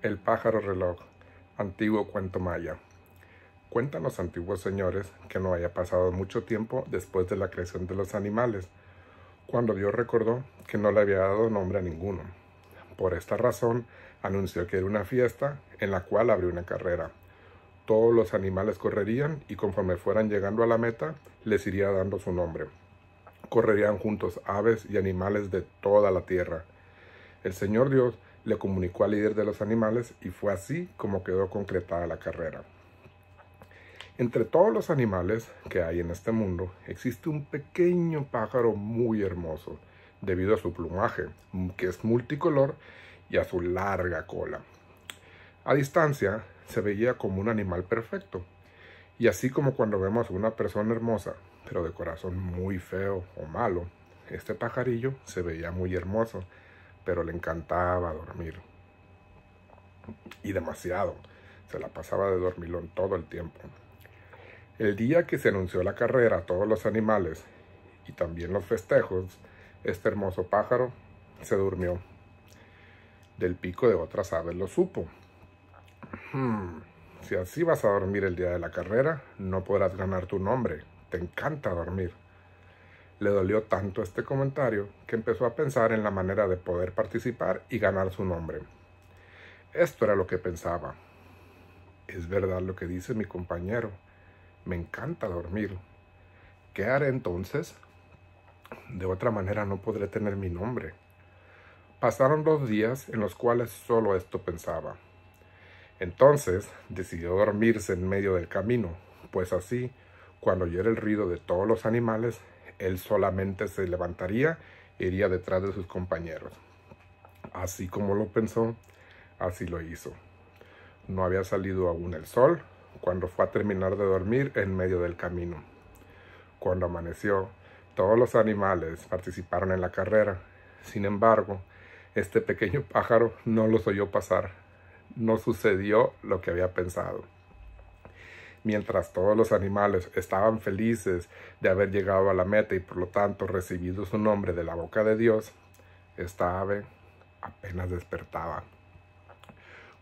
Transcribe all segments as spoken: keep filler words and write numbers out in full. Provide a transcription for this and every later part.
El pájaro reloj, antiguo cuento maya. Cuentan los antiguos señores que no haya pasado mucho tiempo después de la creación de los animales, cuando Dios recordó que no le había dado nombre a ninguno. Por esta razón, anunció que era una fiesta en la cual abrió una carrera. Todos los animales correrían y conforme fueran llegando a la meta, les iría dando su nombre. Correrían juntos aves y animales de toda la tierra. El Señor Dios le comunicó al líder de los animales y fue así como quedó concretada la carrera. Entre todos los animales que hay en este mundo, existe un pequeño pájaro muy hermoso, debido a su plumaje, que es multicolor, y a su larga cola. A distancia, se veía como un animal perfecto, y así como cuando vemos a una persona hermosa, pero de corazón muy feo o malo, este pajarillo se veía muy hermoso, pero le encantaba dormir. Y demasiado, se la pasaba de dormilón todo el tiempo. El día que se anunció la carrera a todos los animales y también los festejos, este hermoso pájaro se durmió. Del pico de otras aves lo supo. Hmm, si así vas a dormir el día de la carrera, no podrás ganar tu nombre. Te encanta dormir. Le dolió tanto este comentario que empezó a pensar en la manera de poder participar y ganar su nombre. Esto era lo que pensaba. Es verdad lo que dice mi compañero. Me encanta dormir. ¿Qué haré entonces? De otra manera no podré tener mi nombre. Pasaron dos días en los cuales solo esto pensaba. Entonces decidió dormirse en medio del camino, pues así, cuando oyera el ruido de todos los animales, él solamente se levantaría e iría detrás de sus compañeros. Así como lo pensó, así lo hizo. No había salido aún el sol cuando fue a terminar de dormir en medio del camino. Cuando amaneció, todos los animales participaron en la carrera. Sin embargo, este pequeño pájaro no los oyó pasar. No sucedió lo que había pensado. Mientras todos los animales estaban felices de haber llegado a la meta y por lo tanto recibido su nombre de la boca de Dios, esta ave apenas despertaba.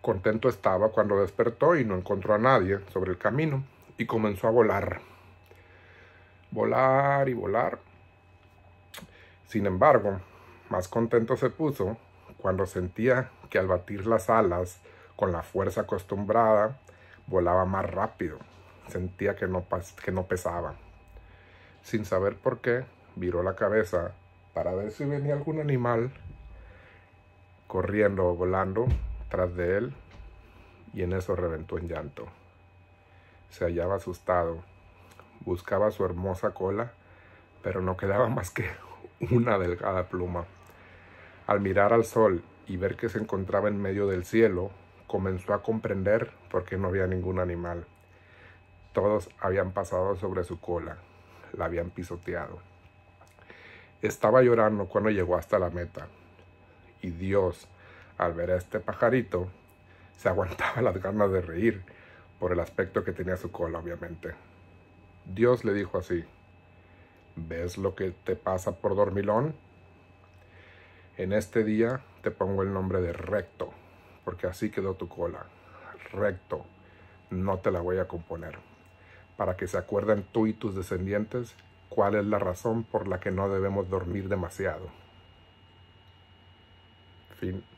Contento estaba cuando despertó y no encontró a nadie sobre el camino y comenzó a volar. Volar y volar. Sin embargo, más contento se puso cuando sentía que al batir las alas con la fuerza acostumbrada, volaba más rápido. Sentía que no, que no pesaba. Sin saber por qué, viró la cabeza para ver si venía algún animal corriendo o volando tras de él, y en eso reventó en llanto. Se hallaba asustado, buscaba su hermosa cola, pero no quedaba más que una delgada pluma. Al mirar al sol y ver que se encontraba en medio del cielo, comenzó a comprender por qué no había ningún animal. Todos habían pasado sobre su cola, la habían pisoteado. Estaba llorando cuando llegó hasta la meta, y Dios, al ver a este pajarito, se aguantaba las ganas de reír, por el aspecto que tenía su cola, obviamente. Dios le dijo así: ¿Ves lo que te pasa por dormilón? En este día te pongo el nombre de Recto, porque así quedó tu cola. Recto, no te la voy a componer, para que se acuerden tú y tus descendientes cuál es la razón por la que no debemos dormir demasiado. Fin.